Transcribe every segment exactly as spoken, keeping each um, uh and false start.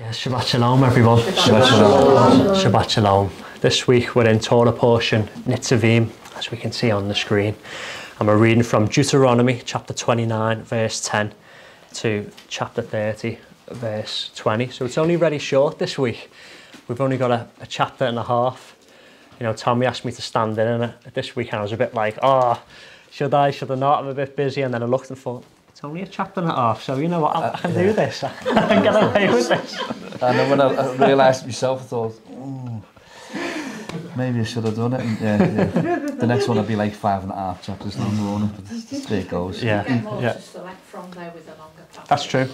Yes, Shabbat Shalom everyone. Shabbat Shalom. Shabbat Shalom. This week we're in Torah portion, Nitzavim, as we can see on the screen. And we're reading from Deuteronomy chapter twenty-nine verse ten to chapter thirty verse twenty. So it's only very short this week. We've only got a, a chapter and a half. You know, Tommy asked me to stand in and this week I was a bit like, oh, should I, should I not? I'm a bit busy. And then I looked and thought, it's only a chapter and a half, so you know what, I, I can uh, yeah. do this. I can get away with this. And then when I, I realised it myself, I thought, oh, maybe I should have done it. And yeah, yeah. The next one would be like five and a half chapters long, running, but there it goes. Yeah, you get more yeah. to select from there with a longer passage. That's true.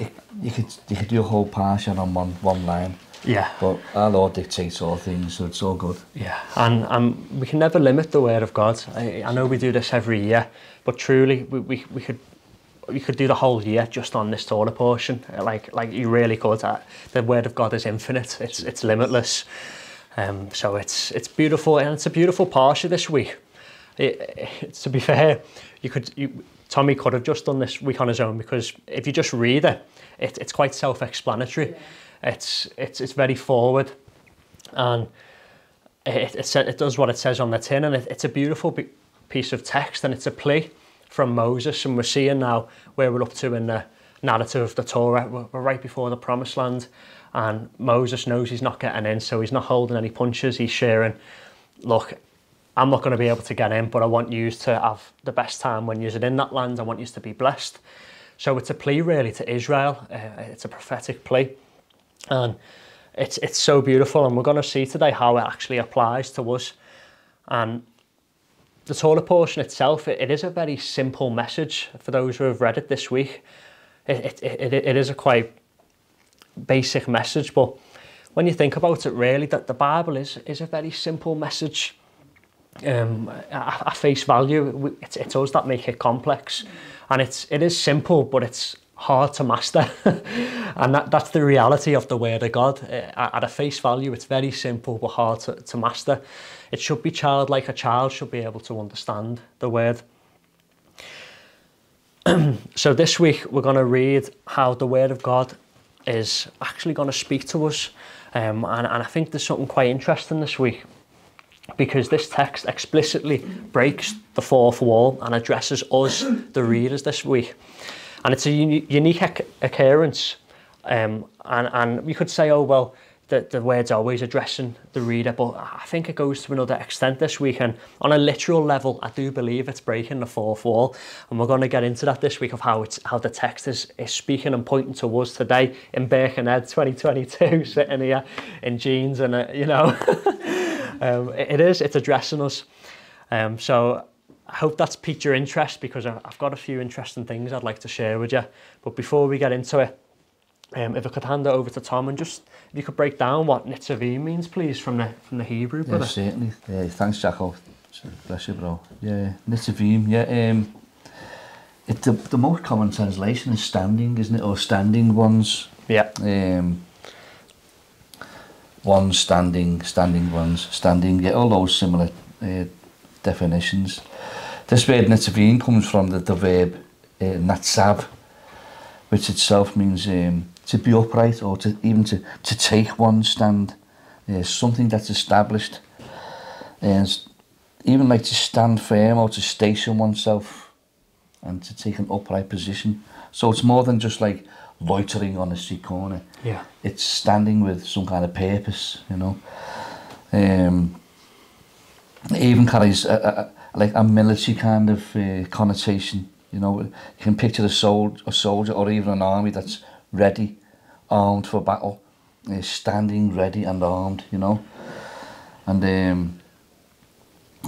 You, you could you could do a whole portion on one one line. Yeah. But our Lord dictates all things, so it's all good. Yeah, and um, we can never limit the word of God. I, I know we do this every year, but truly we we, we could. You could do the whole year just on this Torah portion, like like you really could. The Word of God is infinite; it's it's limitless. Um, so it's it's beautiful, and it's a beautiful parsha this week. It, it, to be fair, you could you, Tommy could have just done this week on his own because if you just read it, it it's quite self-explanatory. Yeah. It's it's it's very forward, and it it, it does what it says on the tin, and it, it's a beautiful piece of text, and it's a plea from Moses, and we're seeing now where we're up to in the narrative of the Torah. We're, we're right before the Promised Land, and Moses knows he's not getting in, so he's not holding any punches. He's sharing, look, I'm not going to be able to get in, but I want you to have the best time when you're in that land. I want you to be blessed. So it's a plea really to Israel. Uh, it's a prophetic plea, and it's it's so beautiful, and we're going to see today how it actually applies to us. And the Torah portion itself, it, it is a very simple message for those who have read it this week. It, it, it, it is a quite basic message, but when you think about it really, that the Bible is, is a very simple message. Um, at, at face value, it's, it's us that make it complex. And it's, it is simple, but it's hard to master. And that, that's the reality of the Word of God. At, at a face value, it's very simple, but hard to, to master. It should be childlike. A child should be able to understand the word. So this week we're going to read how the word of God is actually going to speak to us. Um, and, and I think there's something quite interesting this week because this text explicitly breaks the fourth wall and addresses us, the readers, this week. And it's a uni unique occurrence. Um, and, and you could say, oh, well, that the word's always addressing the reader, but I think it goes to another extent this week, and on a literal level, I do believe it's breaking the fourth wall, and we're going to get into that this week of how it's how the text is, is speaking and pointing to us today in Birkenhead twenty twenty-two, sitting here in jeans and uh, you know, um, it, it is it's addressing us. Um, so I hope that's piqued your interest because I've got a few interesting things I'd like to share with you. But before we get into it, Um, if I could hand it over to Tom and just if you could break down what Nitzavim means, please, from the from the Hebrew. Yeah, brother. Certainly. Yeah, thanks, Jacko. Bless you, bro. Yeah, Nitzavim. Yeah, um, it the, the most common translation is standing, isn't it? Or standing ones. Yeah. Um, ones standing, standing ones, standing. Yeah, all those similar uh, definitions. This word Nitzavim comes from the, the verb uh, natzav, which itself means um, to be upright or to even to, to take one stand. Uh, something that's established. And even like to stand firm or to station oneself and to take an upright position. So it's more than just like loitering on a street corner. Yeah. It's standing with some kind of purpose, you know. Um, it even carries a, a, like a military kind of uh, connotation. You know, you can picture a, sold, a soldier or even an army that's ready, armed for battle, is standing ready and armed, you know. And um,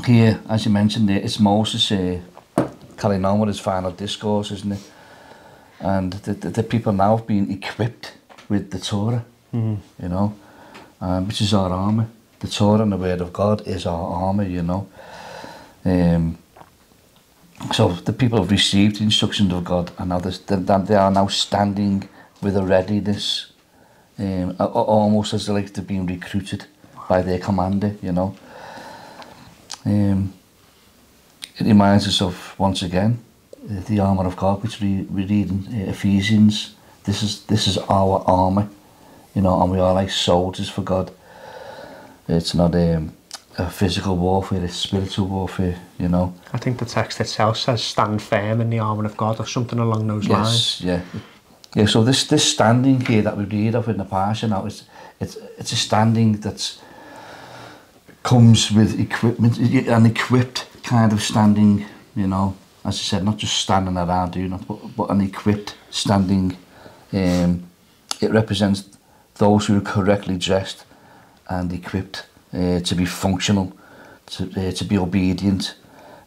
here, as you mentioned there, it's Moses uh, carrying on with his final discourse, isn't it? And the, the, the people now have been equipped with the Torah, mm-hmm. you know, um, which is our armour. The Torah and the Word of God is our armour, you know. Um, So the people have received the instructions of God, and now they are now standing with a readiness, um, almost as like they're being recruited by their commander, you know. Um, it reminds us of, once again, the armour of God, which we read in Ephesians. This is, this is our armour, you know, and we are like soldiers for God. It's not um, a physical warfare, it's spiritual warfare, you know. I think the text itself says stand firm in the armour of God, or something along those lines. Yes, yeah. Yeah, so this, this standing here that we read of in the passage now, it's, it's, it's a standing that comes with equipment, an equipped kind of standing, you know, as I said, not just standing around doing it, but, but an equipped standing. Um, it represents those who are correctly dressed and equipped uh, to be functional, to, uh, to be obedient,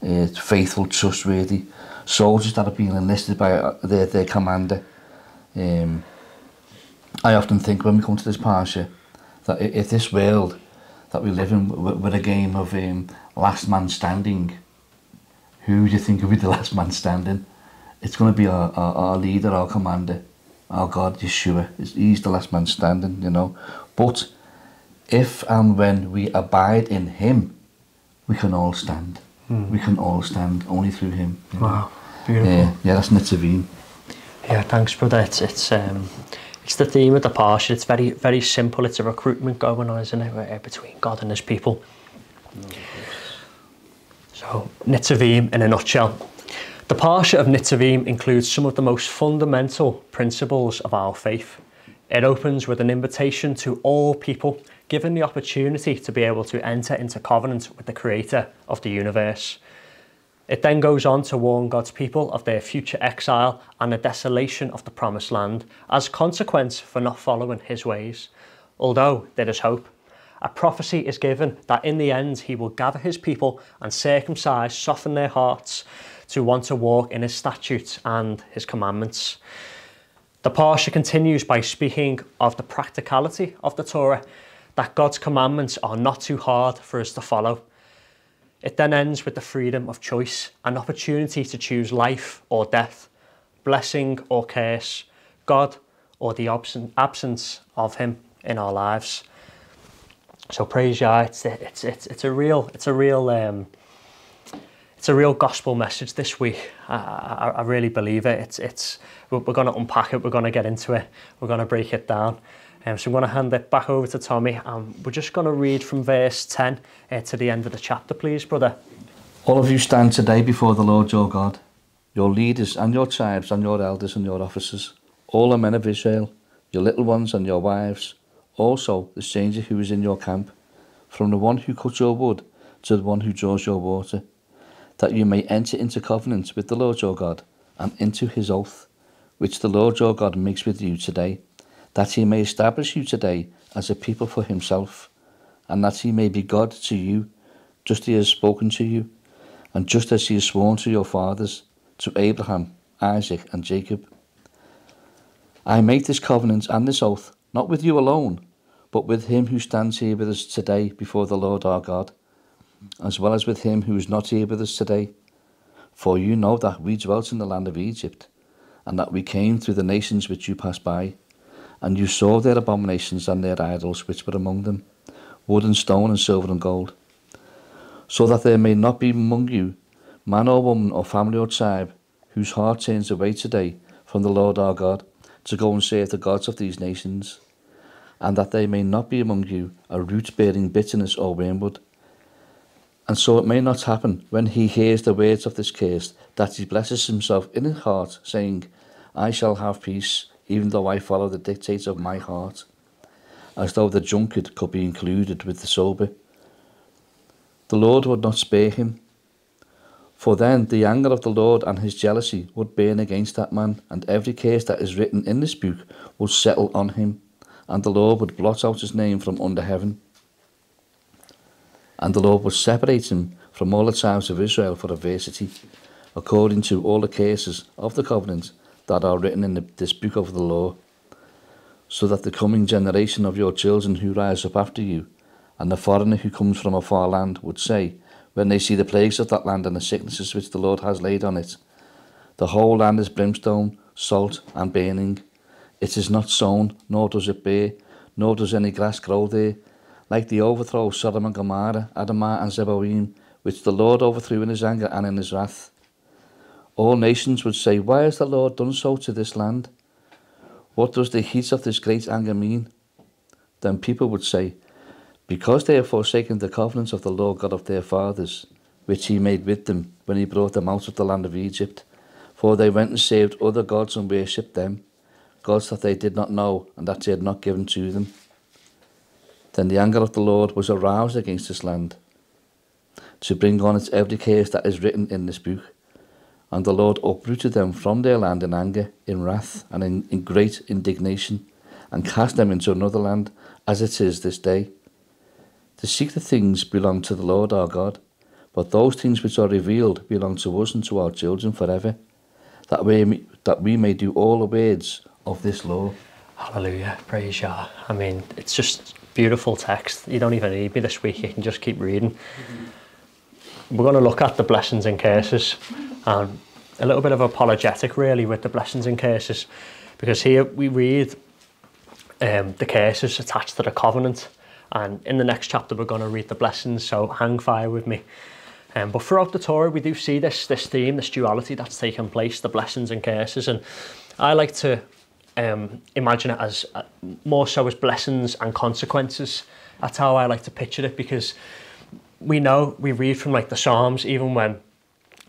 uh, faithful, trustworthy, soldiers that are being enlisted by their, their commander. Um, I often think when we come to this passage that if this world that we live in were a game of um, last man standing, who do you think will be the last man standing? It's going to be our, our, our leader, our commander, our God, Yeshua. He's the last man standing, you know. But if and when we abide in him, we can all stand. Mm. We can all stand only through him. Wow, know? Beautiful. Yeah, yeah, that's Nitzavim. Yeah, thanks, brother. It's it's um, it's the theme of the passage. It's very very simple. It's a recruitment going on, isn't it, between God and His people. So Nitzavim, in a nutshell, the passage of Nitzavim includes some of the most fundamental principles of our faith. It opens with an invitation to all people, given the opportunity to be able to enter into covenant with the Creator of the universe. It then goes on to warn God's people of their future exile and the desolation of the Promised Land as consequence for not following his ways. Although there is hope, a prophecy is given that in the end he will gather his people and circumcise, soften their hearts to want to walk in his statutes and his commandments. The parsha continues by speaking of the practicality of the Torah, that God's commandments are not too hard for us to follow. It then ends with the freedom of choice, an opportunity to choose life or death, blessing or curse, God or the absence of him in our lives. So praise Yah. It's it's it's it's a real it's a real um, it's a real gospel message this week. I, I, I really believe it. It's it's we're, we're going to unpack it. We're going to get into it. We're going to break it down. Um, so I'm going to hand it back over to Tommy, and we're just going to read from verse ten uh, to the end of the chapter, please, brother. All of you stand today before the Lord your God, your leaders and your tribes and your elders and your officers, all the men of Israel, your little ones and your wives, also the stranger who is in your camp, from the one who cuts your wood to the one who draws your water, that you may enter into covenant with the Lord your God and into his oath, which the Lord your God makes with you today, that he may establish you today as a people for himself, and that he may be God to you, just as he has spoken to you, and just as he has sworn to your fathers, to Abraham, Isaac, and Jacob. I make this covenant and this oath, not with you alone, but with him who stands here with us today before the Lord our God, as well as with him who is not here with us today. For you know that we dwelt in the land of Egypt, and that we came through the nations which you passed by, and you saw their abominations and their idols which were among them, wood and stone and silver and gold. So that there may not be among you man or woman or family or tribe whose heart turns away today from the Lord our God to go and serve the gods of these nations, and that there may not be among you a root bearing bitterness or wormwood. And so it may not happen when he hears the words of this curse that he blesses himself in his heart, saying, I shall have peace, even though I follow the dictates of my heart, as though the drunkard could be included with the sober. The Lord would not spare him, for then the anger of the Lord and his jealousy would burn against that man, and every curse that is written in this book would settle on him, and the Lord would blot out his name from under heaven. And the Lord would separate him from all the tribes of Israel for adversity, according to all the curses of the covenant that are written in the, this book of the law, so that the coming generation of your children who rise up after you, and the foreigner who comes from a far land, would say, when they see the plagues of that land and the sicknesses which the Lord has laid on it, the whole land is brimstone, salt, and burning. It is not sown, nor does it bear, nor does any grass grow there, like the overthrow of Sodom and Gomorrah, Admah and Zeboeim, which the Lord overthrew in his anger and in his wrath. All nations would say, why has the Lord done so to this land? What does the heat of this great anger mean? then people would say, because they have forsaken the covenants of the Lord God of their fathers, which he made with them when he brought them out of the land of Egypt, for they went and served other gods and worshipped them, gods that they did not know and that he had not given to them. Then the anger of the Lord was aroused against this land, to bring on its every curse that is written in this book. And the Lord uprooted them from their land in anger, in wrath, and in, in great indignation, and cast them into another land, as it is this day. The secret things belong to the Lord our God, but those things which are revealed belong to us and to our children forever, that we, that we may do all the words of this law. Hallelujah, praise Yah. I mean, it's just beautiful text. You don't even need me this week, you can just keep reading. Mm-hmm. We're going to look at the blessings and curses, and a little bit of apologetic really with the blessings and curses, because here we read um, the curses attached to the covenant, and in the next chapter we're going to read the blessings, so hang fire with me. Um, but throughout the Torah we do see this, this theme, this duality that's taken place, the blessings and curses, and I like to um, imagine it as uh, more so as blessings and consequences. That's how I like to picture it, because we know, we read from like the Psalms, even when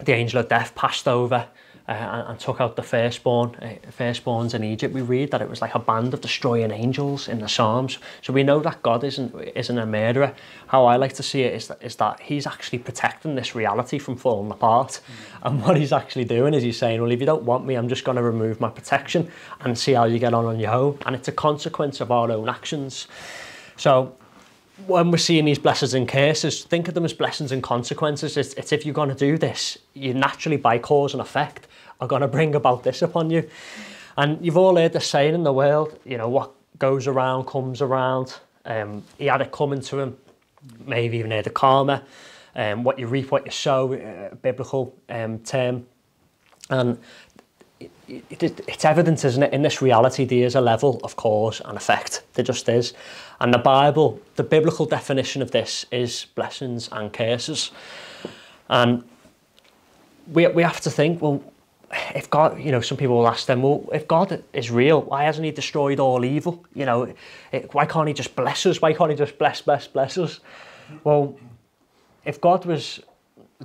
the angel of death passed over uh, and, and took out the firstborn, uh, firstborns in Egypt. We read that it was like a band of destroying angels in the Psalms. So we know that God isn't, isn't a murderer. How I like to see it is that, is that he's actually protecting this reality from falling apart. Mm. And what he's actually doing is he's saying, well, if you don't want me, I'm just going to remove my protection and see how you get on on your own. And it's a consequence of our own actions. So when we're seeing these blessings and curses, think of them as blessings and consequences. It's, it's if you're going to do this, you naturally, by cause and effect, are going to bring about this upon you. And you've all heard the saying in the world, you know, what goes around comes around. Um, he had it coming to him, maybe even heard the karma, um, what you reap, what you sow, uh, biblical um, term. And It, it, it's evident, isn't it? In this reality, there is a level of cause and effect. There just is. And the Bible, the biblical definition of this is blessings and curses. And we, we have to think, well, if God, you know, some people will ask them, well, if God is real, why hasn't he destroyed all evil? You know, it, why can't he just bless us? Why can't he just bless, bless, bless us? Well, if God was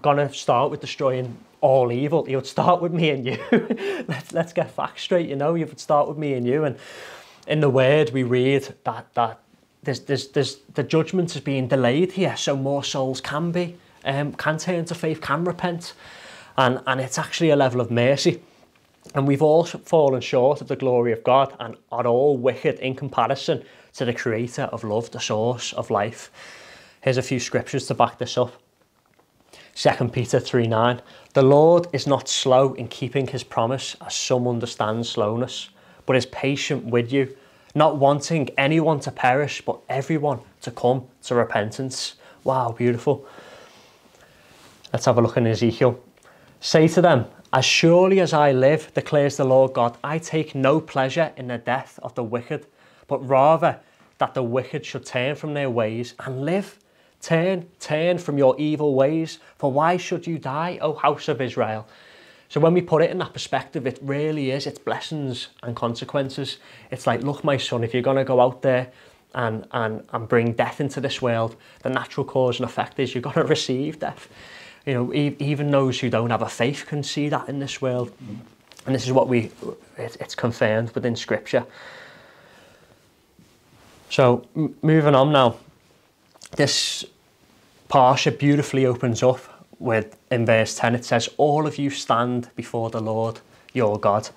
going to start with destroying all evil, he would start with me and you. let's let's get facts straight, you know. You would start with me and you. And in the word we read that that there's there's there's the judgment is being delayed here, so more souls can be um can turn to faith, can repent, and and it's actually a level of mercy. And we've all fallen short of the glory of God and are all wicked in comparison to the creator of love, the source of life. Here's a few scriptures to back this up. Second Peter three nine, the Lord is not slow in keeping his promise, as some understand slowness, but is patient with you, not wanting anyone to perish, but everyone to come to repentance. Wow, beautiful. Let's have a look in Ezekiel. Say to them, as surely as I live, declares the Lord God, I take no pleasure in the death of the wicked, but rather that the wicked should turn from their ways and live. Turn, turn from your evil ways, for why should you die, O house of Israel? So when we put it in that perspective, it really is, it's blessings and consequences. It's like, look, my son, if you're going to go out there and, and, and bring death into this world, the natural cause and effect is you're going to receive death. You know, e even those who don't have a faith can see that in this world. And this is what we, it, it's confirmed within Scripture. So m moving on now. This parsha beautifully opens up with, in verse ten, it says, all of you stand before the Lord your God.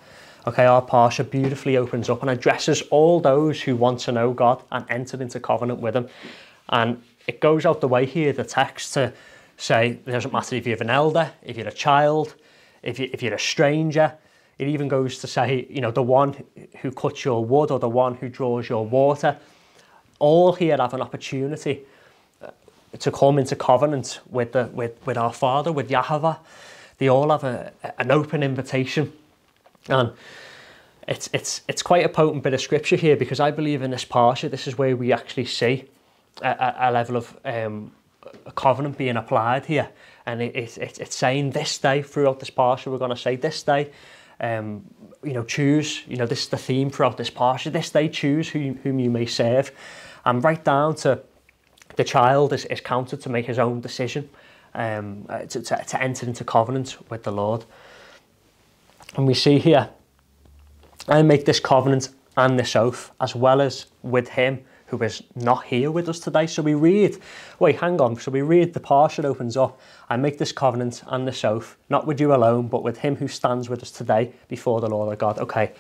Okay, our parsha beautifully opens up and addresses all those who want to know God and entered into covenant with him. And it goes out the way here, the text, to say it doesn't matter if you have an elder, if you're a child, if, you, if you're a stranger. It even goes to say, you know, the one who cuts your wood or the one who draws your water. All here have an opportunity to come into covenant with, the, with, with our Father, with Yahovah. They all have a, an open invitation. And it's, it's, it's quite a potent bit of scripture here, because I believe in this parsha, this is where we actually see a, a level of um, a covenant being applied here. And it, it, it, it's saying this day, throughout this parsha, we're going to say this day, um, you know, choose, you know, this is the theme throughout this parsha, this day choose whom, whom you may serve. and right down to the child is, is counted to make his own decision um, to, to, to enter into covenant with the Lord. And we see here, I make this covenant and this oath, as well as with him who is not here with us today. So we read, wait, hang on. So we read the portion opens up. I make this covenant and this oath, not with you alone, but with him who stands with us today before the Lord our God. Okay,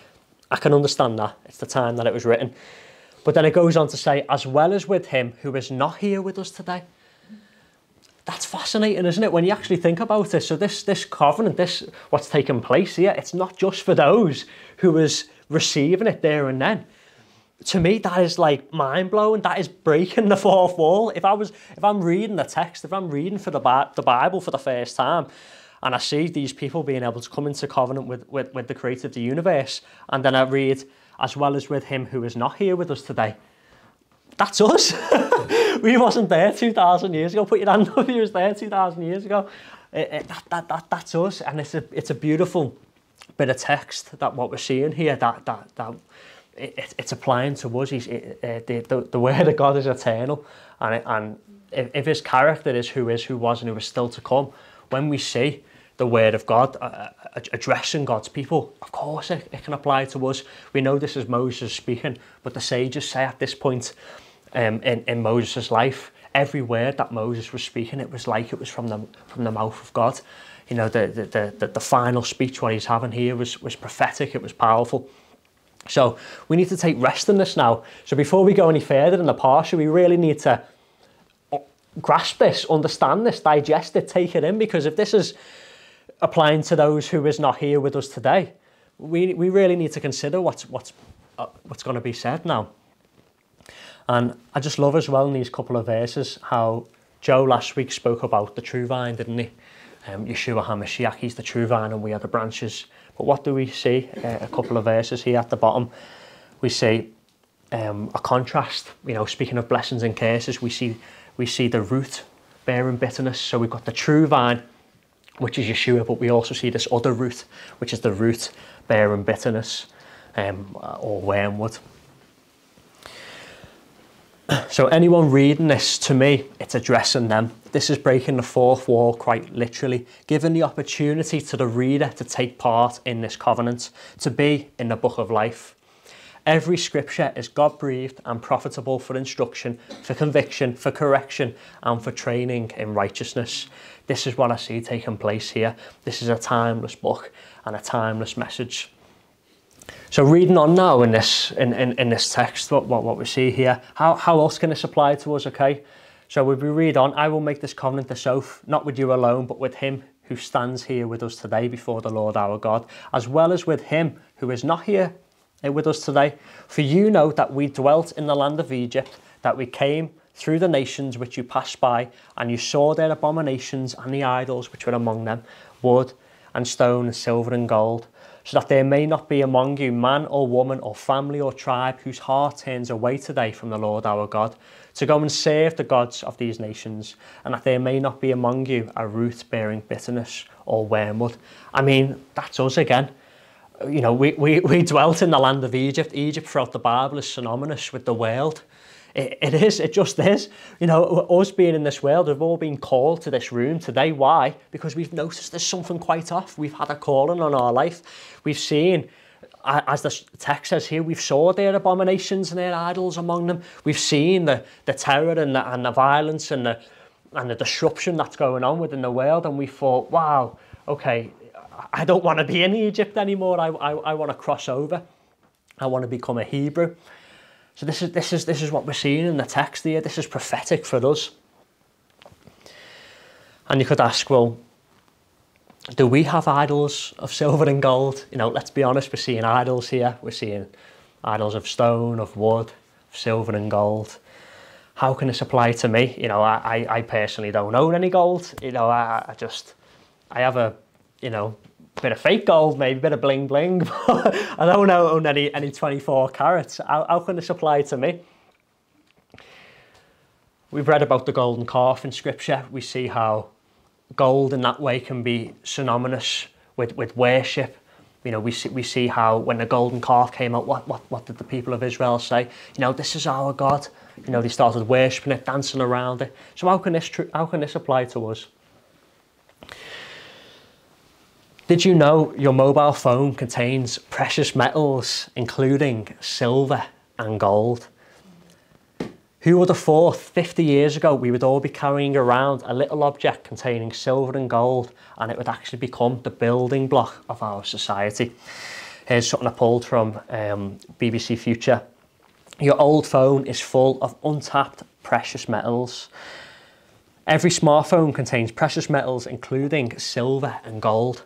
I can understand that. It's the time that it was written. But then it goes on to say, as well as with him who is not here with us today. That's fascinating, isn't it, when you actually think about it? So this, this covenant, this what's taken place here, it's not just for those who is receiving it there and then. To me, that is like mind-blowing. That is breaking the fourth wall. If I was, if I'm reading the text, if I'm reading for the, Bi the Bible for the first time, and I see these people being able to come into covenant with, with, with the creator of the universe, and then I read, as well as with him who is not here with us today. That's us. We wasn't there two thousand years ago. Put your hand up, you was there two thousand years ago. It, it, that, that, that, that's us. And it's a, it's a beautiful bit of text that what we're seeing here, that, that, that it, it, it's applying to us. He's, it, it, the, the word of God is eternal. And, it, and if, if his character is who is, who was, and who is still to come, when we see the word of God uh, addressing God's people, of course it, it can apply to us. We know this is Moses speaking, but the sages say at this point, Um, in, in Moses' life, every word that Moses was speaking, it was like it was from the, from the mouth of God. You know, the, the, the, the final speech what he's having here was, was prophetic, it was powerful. So we need to take rest in this now. So before we go any further in the portion, we really need to grasp this, understand this, digest it, take it in, because if this is applying to those who is not here with us today, we, we really need to consider what's, what's, uh, what's going to be said now. And I just love as well in these couple of verses how Joe last week spoke about the true vine, didn't he? Um, Yeshua HaMashiach, he's the true vine and we are the branches. But what do we see? Uh, a couple of verses here at the bottom. We see um, a contrast, you know, speaking of blessings and curses, we see, we see the root bearing bitterness. So we've got the true vine, which is Yeshua, but we also see this other root, which is the root bearing bitterness um, or wormwood. So anyone reading this, to me, it's addressing them. This is breaking the fourth wall quite literally, giving the opportunity to the reader to take part in this covenant, to be in the book of life. Every scripture is God-breathed and profitable for instruction, for conviction, for correction, and for training in righteousness. This is what I see taking place here. This is a timeless book and a timeless message. So reading on now in this, in, in, in this text, what, what, what we see here, how, how else can this apply to us, okay? So we read on, I will make this covenant, this oath, not with you alone, but with him who stands here with us today before the Lord our God, as well as with him who is not here with us today. For you know that we dwelt in the land of Egypt, that we came through the nations which you passed by, and you saw their abominations and the idols which were among them, wood and stone and silver and gold, so that there may not be among you man or woman or family or tribe whose heart turns away today from the Lord our God, to go and serve the gods of these nations, and that there may not be among you a root bearing bitterness or wormwood. I mean, that's us again. You know, we, we, we dwelt in the land of Egypt. Egypt throughout the Bible is synonymous with the world. It, it is, it just is. You know, us being in this world, we've all been called to this room today. Why? Because we've noticed there's something quite off. We've had a calling on our life. We've seen, as the text says here, we've saw their abominations and their idols among them. We've seen the, the terror and the, and the violence and the, and the disruption that's going on within the world. And we thought, wow, okay, I don't want to be in Egypt anymore. I, I, I want to cross over. I want to become a Hebrew. So this is, this, is, this is what we're seeing in the text here. This is prophetic for us. And you could ask, well, do we have idols of silver and gold? You know, let's be honest, we're seeing idols here. We're seeing idols of stone, of wood, of silver and gold. How can this apply to me? You know, I, I, I personally don't own any gold. You know, I, I just, I have a, you know, bit of fake gold, maybe a bit of bling bling. I don't own any any twenty-four carats. How, how can this apply to me? We've read about the golden calf in scripture. We see how gold in that way can be synonymous with, with worship, You know, we see, we see how when the golden calf came out, what, what, what did the people of Israel say? You know, this is our God. You know, they started worshipping it, dancing around it. So how can this, how can this apply to us? Did you know your mobile phone contains precious metals, including silver and gold? Who would have thought fifty years ago we would all be carrying around a little object containing silver and gold, and it would actually become the building block of our society? Here's something I pulled from um, B B C Future. Your old phone is full of untapped precious metals. Every smartphone contains precious metals, including silver and gold.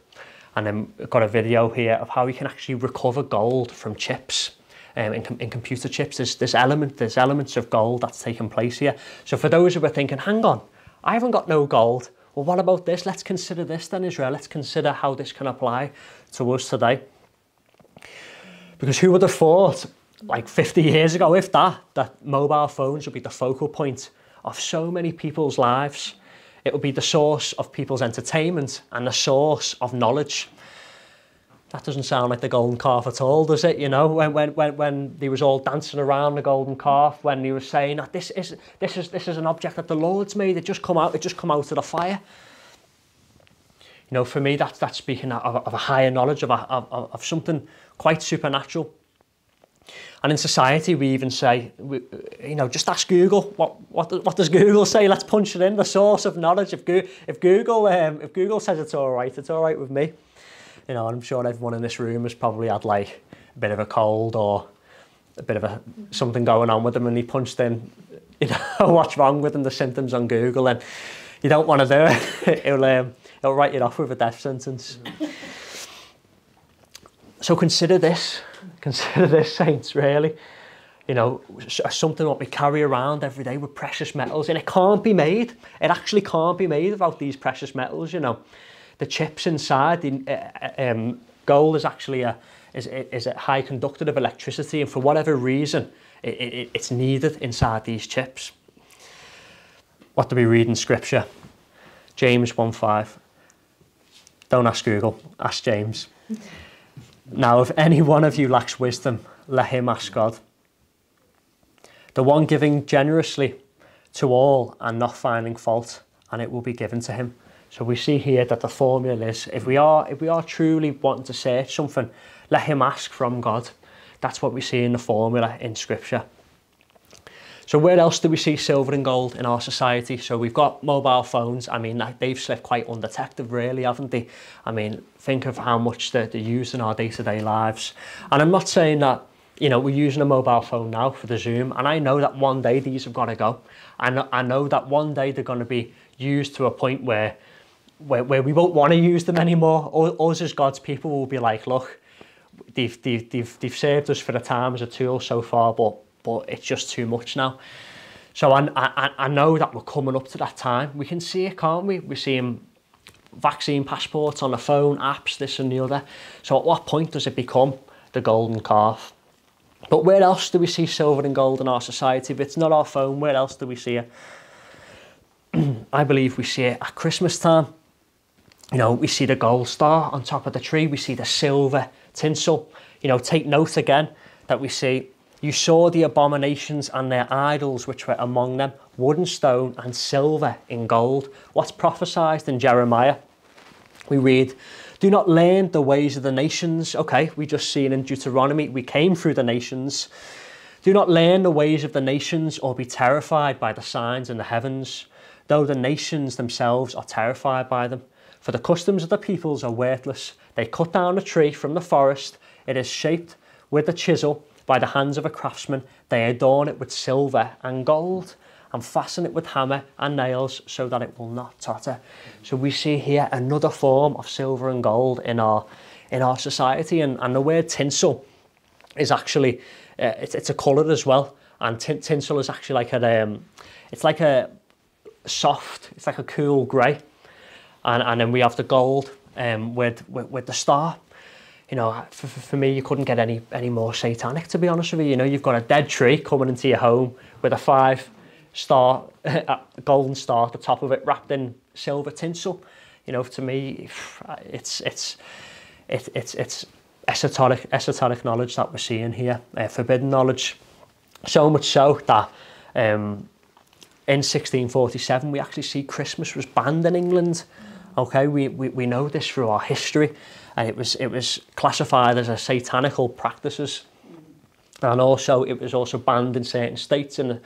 And then I've got a video here of how you can actually recover gold from chips. Um, in, com in computer chips, there's, there's, element, there's elements of gold that's taking place here. So for those who are thinking, hang on, I haven't got no gold. Well, what about this? Let's consider this then, Israel. Let's consider how this can apply to us today. Because who would have thought, like fifty years ago, if that, that mobile phones would be the focal point of so many people's lives. It would be the source of people's entertainment and the source of knowledge. That doesn't sound like the golden calf at all, does it? You know, when when when when he was all dancing around the golden calf, when he was saying that this is this is this is an object that the Lord's made. It just come out. It just come out of the fire. You know, for me, that's that's speaking of, of a higher knowledge of, a, of of something quite supernatural. And in society, we even say, we, you know, just ask Google. What what what does Google say? Let's punch it in. The source of knowledge. If Go, if Google um, if Google says it's all right, it's all right with me. You know, I'm sure everyone in this room has probably had like a bit of a cold or a bit of a something going on with them, and he punched in, you know, what's wrong with them, the symptoms on Google, and you don't want to do it. It'll, um, it'll write you off with a death sentence. Mm-hmm. So consider this, consider this, saints, really. You know, something that we carry around every day with precious metals, and it can't be made. It actually can't be made without these precious metals, you know. The chips inside, the, uh, um, gold is actually a, is, is a high conductor of electricity, and for whatever reason, it, it, it's needed inside these chips. What do we read in Scripture? James one five. Don't ask Google, ask James. Now, if any one of you lacks wisdom, let him ask God. The one giving generously to all and not finding fault, and it will be given to him. So we see here that the formula is, if we are if we are truly wanting to search something, let him ask from God. That's what we see in the formula in Scripture. So where else do we see silver and gold in our society? So we've got mobile phones. I mean, they've slipped quite undetected, really, haven't they? I mean, think of how much they're, they're used in our day-to-day lives. And I'm not saying that, you know, we're using a mobile phone now for the Zoom, and I know that one day these have got to go. And I know that one day they're going to be used to a point where Where, where we won't want to use them anymore. All, us as God's people will be like, look, they've, they've, they've, they've served us for the time as a tool so far, but, but it's just too much now. So I, I, I know that we're coming up to that time. We can see it, can't we? We're seeing vaccine passports on the phone, apps, this and the other. So at what point does it become the golden calf? But where else do we see silver and gold in our society? If it's not our phone, where else do we see it? I believe we see it at Christmas time. You know, we see the gold star on top of the tree. We see the silver tinsel. You know, take note again that we see, you saw the abominations and their idols which were among them, wood and stone and silver in gold. What's prophesied in Jeremiah? We read, do not learn the ways of the nations. Okay, we just seen in Deuteronomy, we came through the nations. Do not learn the ways of the nations or be terrified by the signs in the heavens, though the nations themselves are terrified by them. For the customs of the peoples are worthless. They cut down a tree from the forest. It is shaped with a chisel by the hands of a craftsman. They adorn it with silver and gold and fasten it with hammer and nails so that it will not totter. So we see here another form of silver and gold in our, in our society. And, and the word tinsel is actually, uh, it's, it's a colour as well. And tin tinsel is actually like a, um, it's like a soft, it's like a cool grey. And, and then we have the gold um, with, with with the star. You know, for, for me, you couldn't get any any more satanic, to be honest with you. You know, you've got a dead tree coming into your home with a five star, a golden star at the top of it, wrapped in silver tinsel. You know, to me, it's it's it's it's it's esoteric, esoteric knowledge that we're seeing here, uh, forbidden knowledge. So much so that um, in sixteen forty-seven we actually see Christmas was banned in England. Okay, we, we, we know this through our history, and it was, it was classified as a satanical practices, and also it was also banned in certain states in the,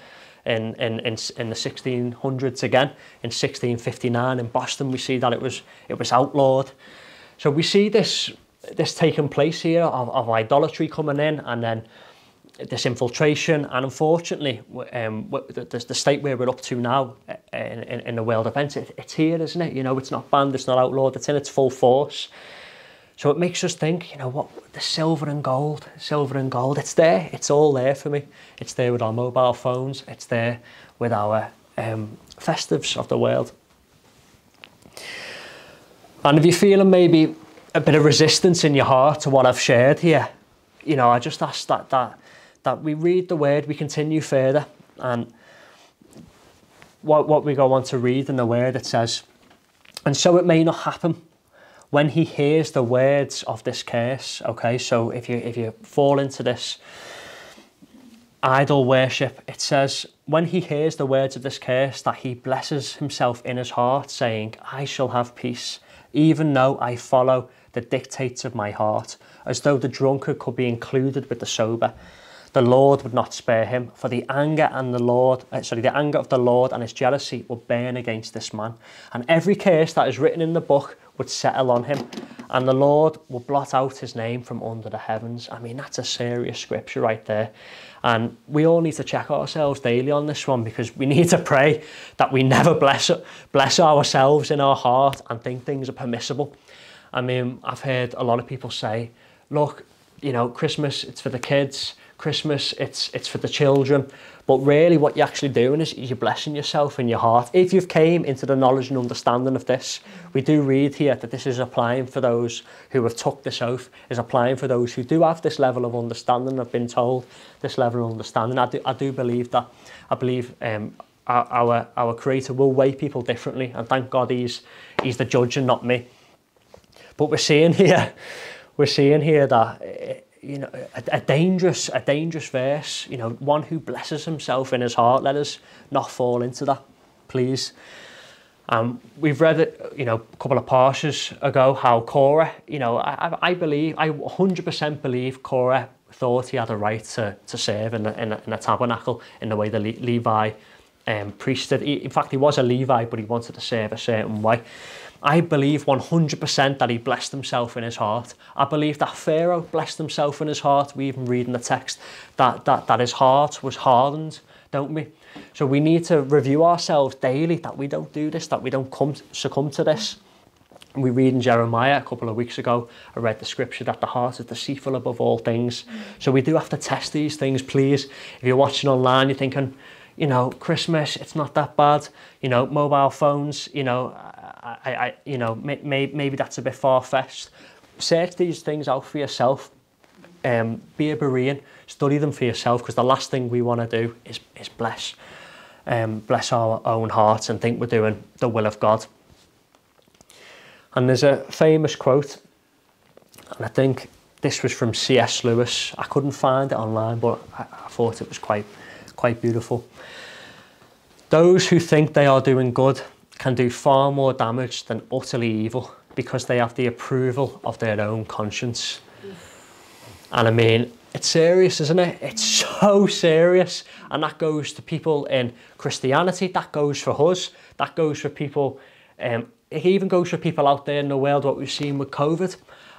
in, in, in, in the sixteen hundreds again. In sixteen fifty-nine in Boston we see that it was, it was outlawed. So we see this, this taking place here of, of idolatry coming in, and then this infiltration, and unfortunately um, the, the state where we're up to now in, in, in the world events, it, it's here, isn't it? You know, it's not banned, it's not outlawed, it's in its full force. So it makes us think, you know what, the silver and gold, silver and gold, it's there, it's all there for me. It's there with our mobile phones, it's there with our um, festives of the world. And if you're feeling maybe a bit of resistance in your heart to what I've shared here, you know, I just ask that, that, that we read the word, we continue further, and what, what we go on to read in the word, it says, and so it may not happen when he hears the words of this curse. Okay, so if you, if you fall into this idol worship, it says, when he hears the words of this curse, that he blesses himself in his heart, saying, I shall have peace, even though I follow the dictates of my heart, as though the drunkard could be included with the sober. The Lord would not spare him, for the anger and the Lord, uh, sorry, the anger of the Lord and his jealousy will burn against this man, and every curse that is written in the book would settle on him, and the Lord will blot out his name from under the heavens. I mean, that's a serious scripture right there, and we all need to check ourselves daily on this one, because we need to pray that we never bless bless ourselves in our heart and think things are permissible. I mean, I've heard a lot of people say, look, you know, Christmas, it's for the kids. Christmas, it's, it's for the children. But really what you're actually doing is you're blessing yourself in your heart. If you've came into the knowledge and understanding of this, we do read here that this is applying for those who have took this oath, is applying for those who do have this level of understanding. I've been told this level of understanding. I do, I do believe that. I believe um, our, our, our Creator will weigh people differently, and thank God he's, he's the judge and not me. But we're seeing here, we're seeing here that it, you know, a, a dangerous, a dangerous verse, you know, one who blesses himself in his heart. Let us not fall into that, please. Um, we've read it, you know, a couple of parshas ago, how Korah, you know, I, I believe, I one hundred percent believe Korah thought he had a right to, to serve in the, in, the, in the tabernacle in the way the Le Levi um, priest did. He, in fact, he was a Levi, but he wanted to serve a certain way. I believe one hundred percent that he blessed himself in his heart. I believe that Pharaoh blessed himself in his heart. We even read in the text that, that, that his heart was hardened, don't we? So we need to review ourselves daily that we don't do this, that we don't come, succumb to this. We read in Jeremiah a couple of weeks ago, I read the scripture that the heart is deceitful above all things. So we do have to test these things, please. If you're watching online, you're thinking, you know, Christmas, it's not that bad. You know, mobile phones, you know, I, I, you know, may, may, maybe that's a bit far-fetched. Search these things out for yourself. Um, be a Berean, study them for yourself, because the last thing we want to do is, is bless, um, bless our own hearts and think we're doing the will of God. And there's a famous quote, and I think this was from C S Lewis. I couldn't find it online, but I, I thought it was quite, quite beautiful. Those who think they are doing good can do far more damage than utterly evil, because they have the approval of their own conscience. And I mean, it's serious, isn't it? It's so serious. And that goes to people in Christianity, that goes for us, that goes for people, um, it even goes for people out there in the world, what we've seen with COVID.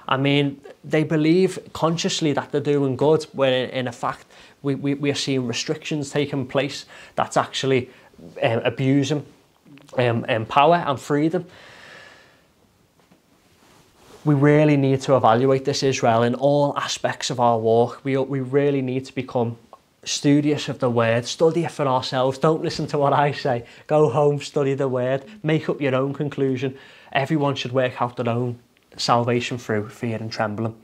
I mean, they believe consciously that they're doing good, when in fact, we, we, we are seeing restrictions taking place that's actually um, abusing Um, um, power and freedom. We really need to evaluate this, Israel, in all aspects of our walk. We, we really need to become studious of the word, study it for ourselves. Don't listen to what I say. Go home, study the word, make up your own conclusion. Everyone should work out their own salvation through fear and trembling.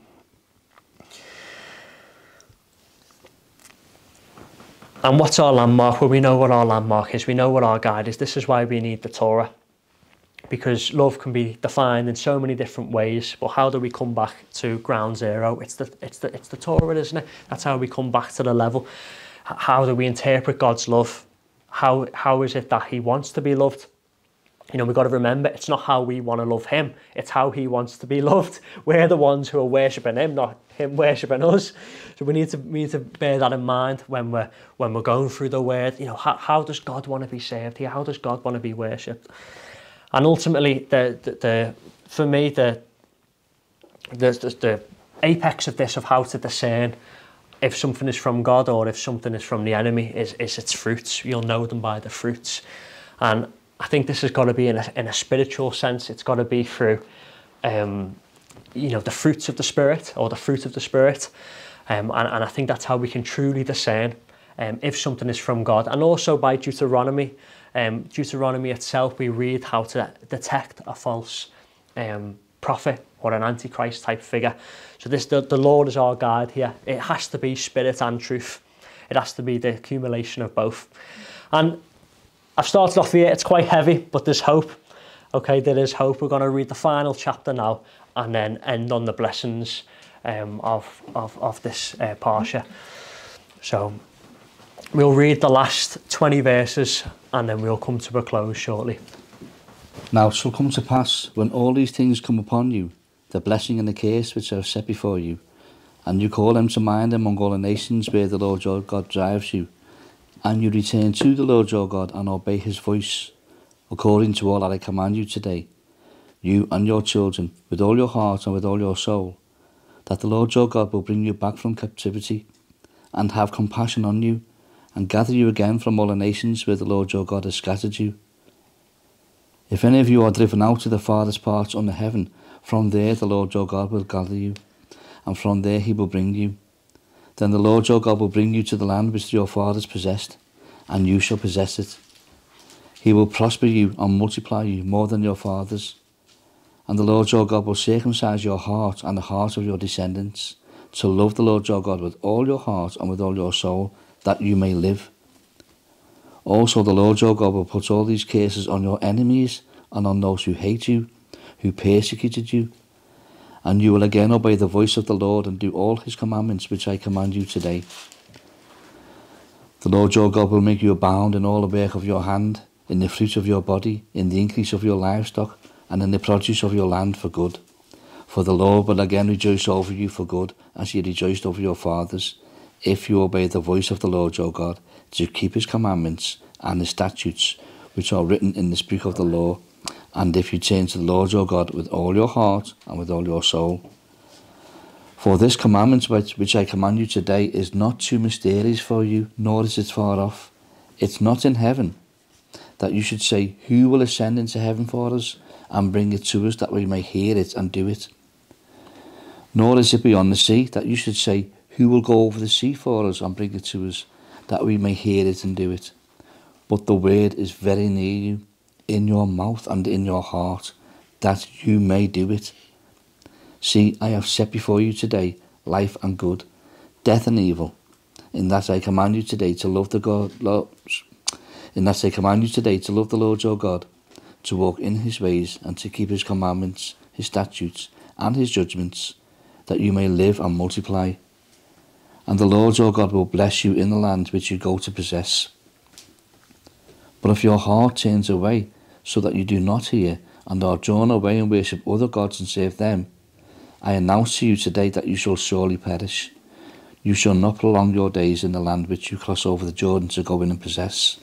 And what's our landmark? Well, we know what our landmark is. We know what our guide is. This is why we need the Torah. because love can be defined in so many different ways. But how do we come back to ground zero? It's the, it's the, it's the Torah, isn't it? That's how we come back to the level. How do we interpret God's love? How, how is it that he wants to be loved? You know, we've got to remember, it's not how we want to love him. It's how he wants to be loved. We're the ones who are worshipping him, not him worshipping us. So we need to, we need to bear that in mind when we're, when we're going through the word. You know, how, how does God want to be served here? How does God want to be worshipped? And ultimately, the, the, the, for me, the, the, the apex of this, of how to discern if something is from God or if something is from the enemy, is, is its fruits. You'll know them by the fruits. And I think this has got to be in a, in a spiritual sense. It's got to be through, um, you know, the fruits of the Spirit, or the fruit of the Spirit. Um, and, and I think that's how we can truly discern um, if something is from God. And also by Deuteronomy. Um, Deuteronomy itself, we read how to detect a false um, prophet or an antichrist type figure. So this, the, the Lord is our guide here. It has to be spirit and truth. It has to be the accumulation of both. And I've started off here, it's quite heavy, but there's hope. Okay, there is hope. We're going to read the final chapter now and then end on the blessings um, of, of, of this uh, parsha. So we'll read the last twenty verses and then we'll come to a close shortly. Now it shall come to pass, when all these things come upon you, the blessing and the curse which are set before you, and you call them to mind among all the nations where the Lord your God drives you, and you return to the Lord your God and obey his voice, according to all that I command you today, you and your children, with all your heart and with all your soul, that the Lord your God will bring you back from captivity, and have compassion on you, and gather you again from all the nations where the Lord your God has scattered you. If any of you are driven out to the farthest parts under heaven, from there the Lord your God will gather you, and from there he will bring you. Then the Lord your God will bring you to the land which your fathers possessed, and you shall possess it. He will prosper you and multiply you more than your fathers. And the Lord your God will circumcise your heart and the heart of your descendants, to love the Lord your God with all your heart and with all your soul, that you may live. Also the Lord your God will put all these curses on your enemies and on those who hate you, who persecuted you. And you will again obey the voice of the Lord and do all his commandments which I command you today. The Lord your God will make you abound in all the work of your hand, in the fruit of your body, in the increase of your livestock, and in the produce of your land for good. For the Lord will again rejoice over you for good, as he rejoiced over your fathers, if you obey the voice of the Lord your God, to keep his commandments and his statutes, which are written in this book of the law, and if you turn to the Lord your God with all your heart and with all your soul. For this commandment which I command you today is not too mysterious for you, nor is it far off. It's not in heaven, that you should say, who will ascend into heaven for us, and bring it to us, that we may hear it and do it? Nor is it beyond the sea, that you should say, who will go over the sea for us, and bring it to us, that we may hear it and do it? But the word is very near you, in your mouth and in your heart, that you may do it. See, I have set before you today life and good, death and evil. In that I command you today to love the God. Lord, in that I command you today to love the Lord your God, to walk in his ways and to keep his commandments, his statutes, and his judgments, that you may live and multiply. And the Lord your God will bless you in the land which you go to possess. But if your heart turns away, so that you do not hear, and are drawn away and worship other gods and serve them, I announce to you today that you shall surely perish. You shall not prolong your days in the land which you cross over the Jordan to go in and possess.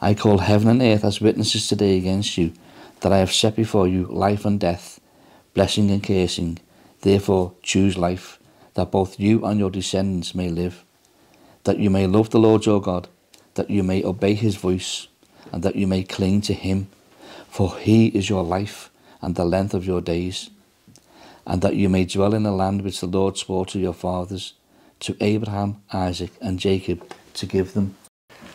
I call heaven and earth as witnesses today against you, that I have set before you life and death, blessing and cursing. Therefore choose life, that both you and your descendants may live, that you may love the Lord your God, that you may obey his voice, and that you may cling to him, for he is your life and the length of your days, and that you may dwell in the land which the Lord swore to your fathers, to Abraham, Isaac and Jacob, to give them.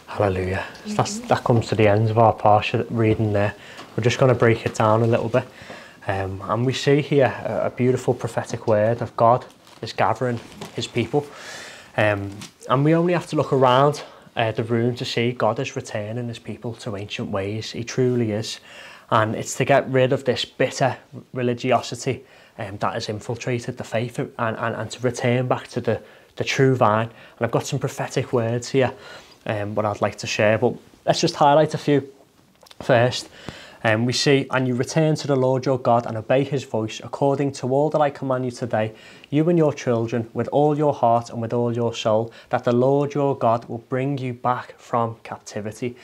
Hallelujah. So that's, that comes to the end of our parsha reading there. We're just going to break it down a little bit, um, and we see here a, a beautiful prophetic word of God is gathering his people, um, and we only have to look around Uh, the room to see God is returning his people to ancient ways. He truly is. and it's to get rid of this bitter religiosity um, that has infiltrated the faith, and, and, and to return back to the, the true vine. And I've got some prophetic words here um, what I'd like to share, but let's just highlight a few first. Um, we see, and you return to the Lord your God and obey his voice according to all that I command you today, you and your children, with all your heart and with all your soul, that the Lord your God will bring you back from captivity.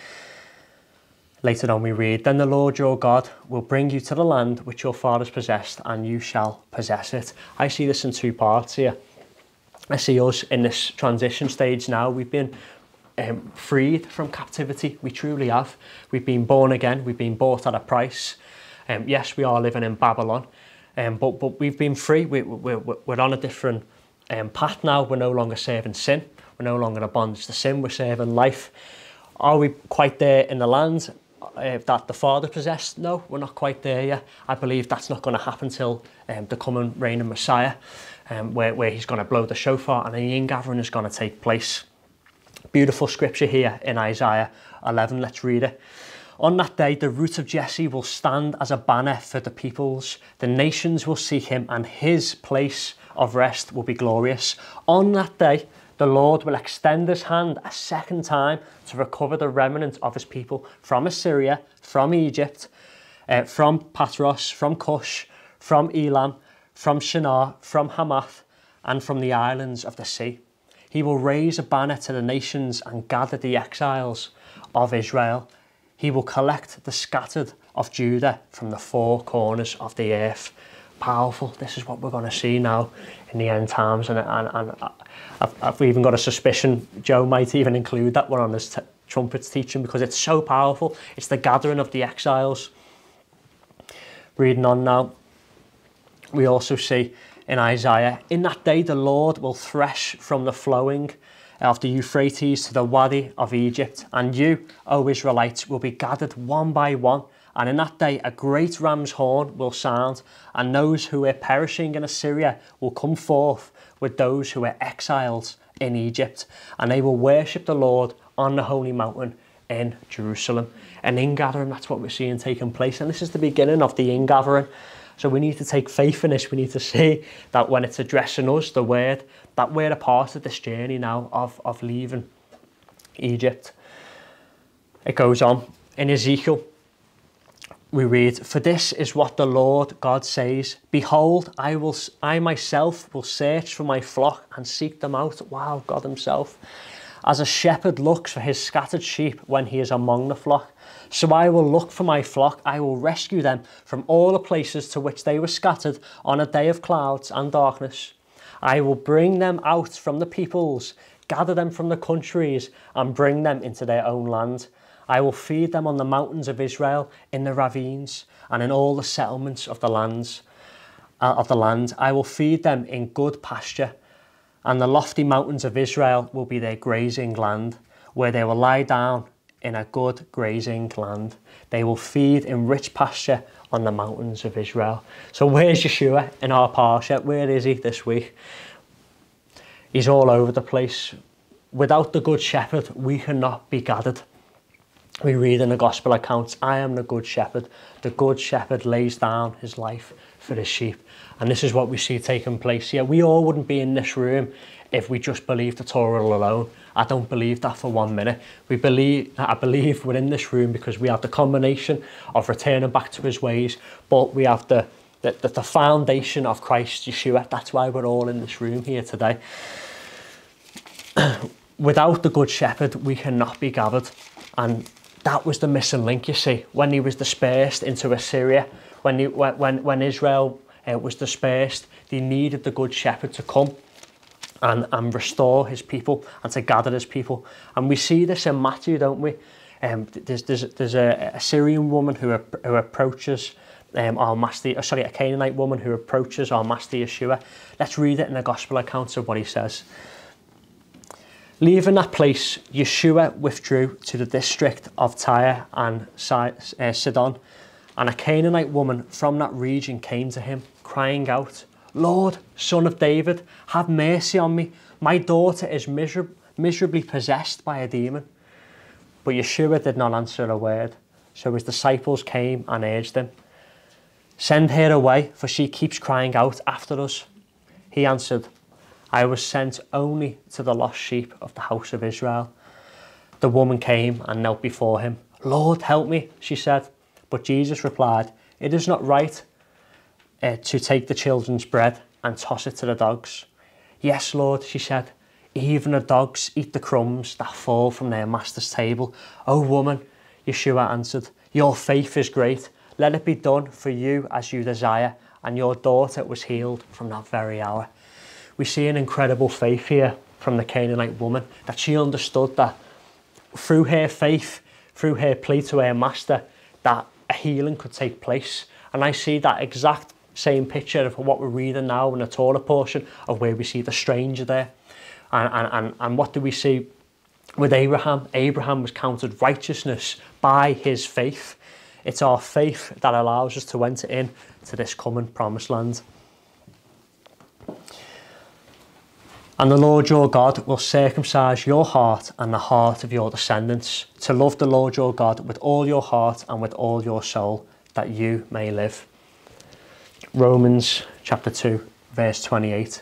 Later on we read, then the Lord your God will bring you to the land which your fathers possessed, and you shall possess it. I see this in two parts here. I see us in this transition stage now. We've been Um, freed from captivity. We truly have. We've been born again. We've been bought at a price. Um, yes, we are living in Babylon, um, but but we've been free. We, we, we're on a different um, path now. We're no longer serving sin. We're no longer in a bondage to sin. We're serving life. Are we quite there in the land uh, that the Father possessed? No, we're not quite there yet. I believe that's not going to happen till um, the coming reign of Messiah, um, where, where he's going to blow the shofar and the ingathering is going to take place. Beautiful scripture here in Isaiah eleven. Let's read it. On that day, the root of Jesse will stand as a banner for the peoples. The nations will seek him, and his place of rest will be glorious. On that day, the Lord will extend his hand a second time to recover the remnant of his people from Assyria, from Egypt, uh, from Patros, from Cush, from Elam, from Shinar, from Hamath, and from the islands of the sea. He will raise a banner to the nations and gather the exiles of Israel. He will collect the scattered of Judah from the four corners of the earth. Powerful. This is what we're going to see now in the end times. And, and, and I've, I've even got a suspicion Joe might even include that one on his t trumpets teaching, because it's so powerful. It's the gathering of the exiles. Reading on now, we also see in Isaiah, in that day the Lord will thresh from the flowing of the Euphrates to the Wadi of Egypt, and you, O Israelites, will be gathered one by one, and in that day a great ram's horn will sound, and those who are perishing in Assyria will come forth with those who are exiles in Egypt, and they will worship the Lord on the holy mountain in Jerusalem. An ingathering, that's what we're seeing taking place, and this is the beginning of the ingathering. So we need to take faith in this. We need to see that when it's addressing us, the word, that we're a part of this journey now of, of leaving Egypt. It goes on. In Ezekiel, we read, for this is what the Lord God says, behold, I, will, I myself will search for my flock and seek them out. Wow, God himself. As a shepherd looks for his scattered sheep when he is among the flock, so I will look for my flock, I will rescue them from all the places to which they were scattered on a day of clouds and darkness. I will bring them out from the peoples, gather them from the countries, and bring them into their own land. I will feed them on the mountains of Israel, in the ravines, and in all the settlements of the lands, uh, of the land. I will feed them in good pasture, and the lofty mountains of Israel will be their grazing land, where they will lie down in a good grazing land. They will feed in rich pasture on the mountains of Israel. So where's Yeshua in our parsha? Where is he this week? He's all over the place. Without the good shepherd, we cannot be gathered. We read in the gospel accounts, I am the good shepherd. The good shepherd lays down his life for his sheep. And this is what we see taking place here. We all wouldn't be in this room if we just believed the Torah alone. I don't believe that for one minute. We believe, I believe we're in this room because we have the combination of returning back to his ways, but we have the, the, the foundation of Christ Yeshua. That's why we're all in this room here today. Without the good shepherd, we cannot be gathered. And that was the missing link, you see. When he was dispersed into Assyria, when, he, when, when Israel uh, was dispersed, they needed the good shepherd to come And, and restore his people and to gather his people. And we see this in Matthew, don't we? Um, there's there's, there's a, a Syrian woman who, who approaches um, our master, oh, sorry, a Canaanite woman who approaches our master Yeshua. Let's read it in the gospel accounts of what he says. Leaving that place, Yeshua withdrew to the district of Tyre and Sidon, and a Canaanite woman from that region came to him, crying out, Lord, Son of David, have mercy on me. My daughter is miserab- miserably possessed by a demon. But Yeshua did not answer a word. So his disciples came and urged him, "Send her away, for she keeps crying out after us." He answered, "I was sent only to the lost sheep of the house of Israel." The woman came and knelt before him. "Lord, help me," she said. But Jesus replied, "It is not right uh, to take the children's bread and toss it to the dogs." "Yes, Lord," she said, "even the dogs eat the crumbs that fall from their master's table." "O woman," Yeshua answered, "your faith is great. Let it be done for you as you desire." And your daughter was healed from that very hour. We see an incredible faith here from the Canaanite woman, that she understood that through her faith, through her plea to her master, that a healing could take place. And I see that exact same picture of what we're reading now in the Torah portion, of where we see the stranger there. And, and, and, and what do we see with Abraham? Abraham was counted righteousness by his faith. It's our faith that allows us to enter in to this common promised land. "And the Lord your God will circumcise your heart and the heart of your descendants, to love the Lord your God with all your heart and with all your soul, that you may live." Romans chapter two, verse twenty-eight.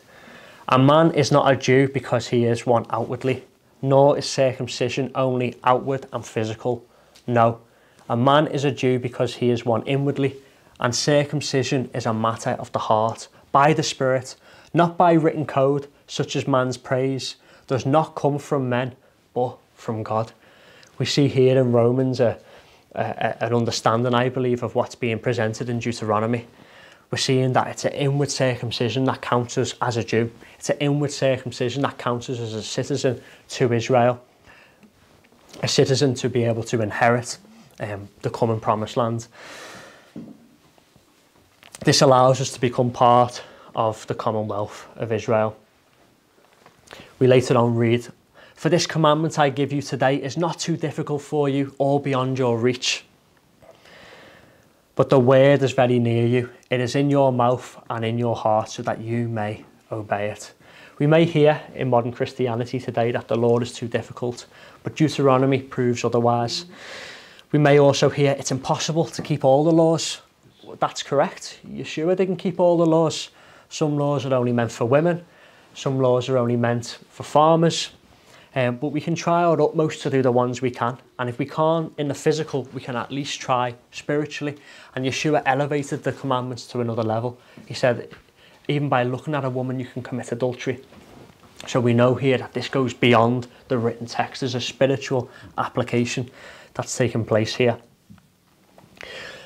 "A man is not a Jew because he is one outwardly, nor is circumcision only outward and physical. No, a man is a Jew because he is one inwardly, and circumcision is a matter of the heart, by the Spirit, not by written code, such as man's praise does not come from men, but from God." We see here in Romans a, a, a, an understanding, I believe, of what's being presented in Deuteronomy. We're seeing that it's an inward circumcision that counts us as a Jew. It's an inward circumcision that counts us as a citizen to Israel, a citizen to be able to inherit um, the common promised land. This allows us to become part of the commonwealth of Israel. We later on read, "For this commandment I give you today is not too difficult for you or beyond your reach. But the word is very near you. It is in your mouth and in your heart, so that you may obey it." We may hear in modern Christianity today that the law is too difficult, but Deuteronomy proves otherwise. We may also hear it's impossible to keep all the laws. That's correct. Yeshua didn't keep all the laws. Some laws are only meant for women. Some laws are only meant for farmers. Um, but we can try our utmost to do the ones we can. And if we can't in the physical, we can at least try spiritually. And Yeshua elevated the commandments to another level. He said, even by looking at a woman, you can commit adultery. So we know here that this goes beyond the written text. There's a spiritual application that's taking place here.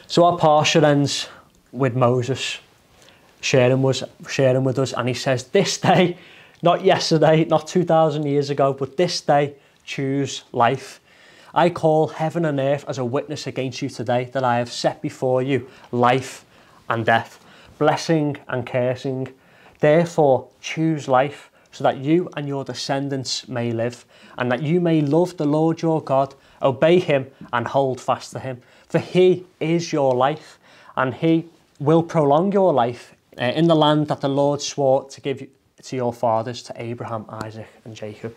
So our portion ends with Moses sharing with, sharing with us. And he says, this day, not yesterday, not two thousand years ago, but this day, choose life. I call heaven and earth as a witness against you today, that I have set before you life and death, blessing and cursing. Therefore, choose life, so that you and your descendants may live, and that you may love the Lord your God, obey him and hold fast to him. For he is your life, and he will prolong your life uh, in the land that the Lord swore to give you, to your fathers, to Abraham, Isaac and Jacob.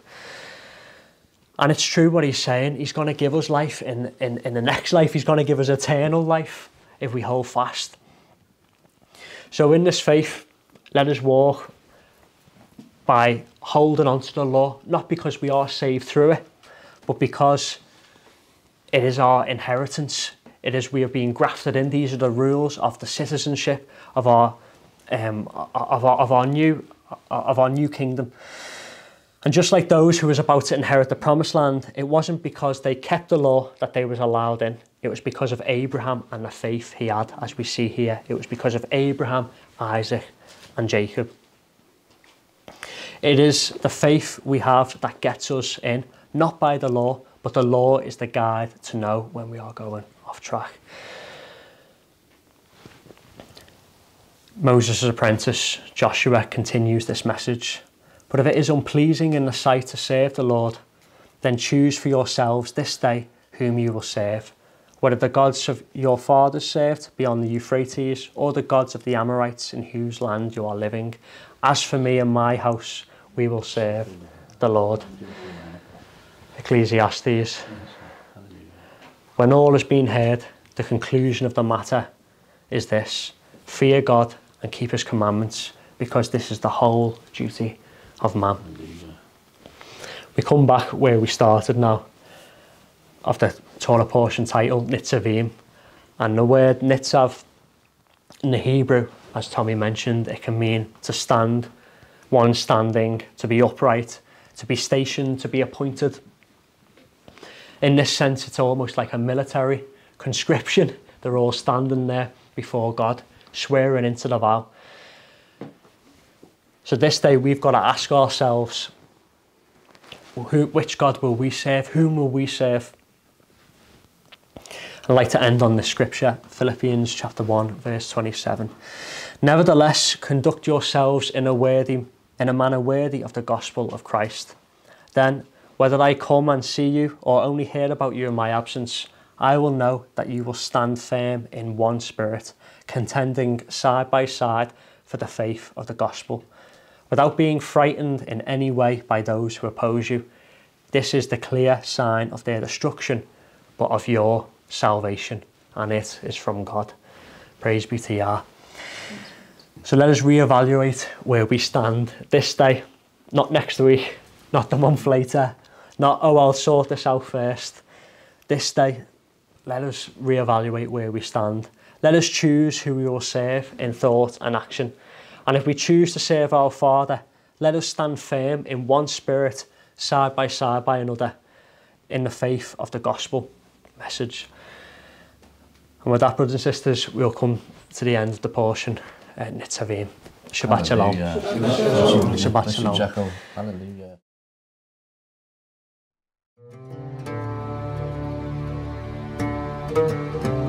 And it's true what he's saying. He's going to give us life in, in, in the next life. He's going to give us eternal life if we hold fast. So in this faith, let us walk by holding on to the law, not because we are saved through it, but because it is our inheritance. It is we have been grafted in. These are the rules of the citizenship of our, um, of our, of our new of our new kingdom. And just like those who was about to inherit the promised land, it wasn't because they kept the law that they was allowed in. It was because of Abraham and the faith he had, as we see here. It was because of Abraham, Isaac and Jacob. It is the faith we have that gets us in, not by the law, but the law is the guide to know when we are going off track. Moses' apprentice, Joshua, continues this message. But if it is unpleasing in the sight to serve the Lord, then choose for yourselves this day whom you will serve, whether the gods of your fathers served beyond the Euphrates, or the gods of the Amorites in whose land you are living. As for me and my house, we will serve the Lord. Ecclesiastes. When all has been heard, the conclusion of the matter is this: fear God and keep his commandments, because this is the whole duty of man. We come back where we started now, of the Torah portion titled Nitzavim. And the word Nitzav in the Hebrew, as Tommy mentioned, it can mean to stand, one standing, to be upright, to be stationed, to be appointed. In this sense, it's almost like a military conscription. They're all standing there before God, swearing into the vow. So this day we've got to ask ourselves, who, which God will we serve? Whom will we serve? I'd like to end on this scripture, Philippians chapter one, verse twenty-seven. Nevertheless, conduct yourselves in a worthy, in a manner worthy of the gospel of Christ. Then, whether I come and see you or only hear about you in my absence, I will know that you will stand firm in one spirit, contending side by side for the faith of the gospel, without being frightened in any way by those who oppose you. This is the clear sign of their destruction, but of your salvation, and it is from God. Praise be to Yah. So let us reevaluate where we stand this day, not next week, not the month later, not oh I'll sort this out first. This day, let us reevaluate where we stand. Let us choose who we will serve in thought and action. And if we choose to serve our Father, let us stand firm in one spirit, side by side by another, in the faith of the gospel message. And with that, brothers and sisters, we'll come to the end of the portion at Nitzavim. Shabbat Shalom. Shabbat Shalom. Hallelujah. Shabbat Shalom.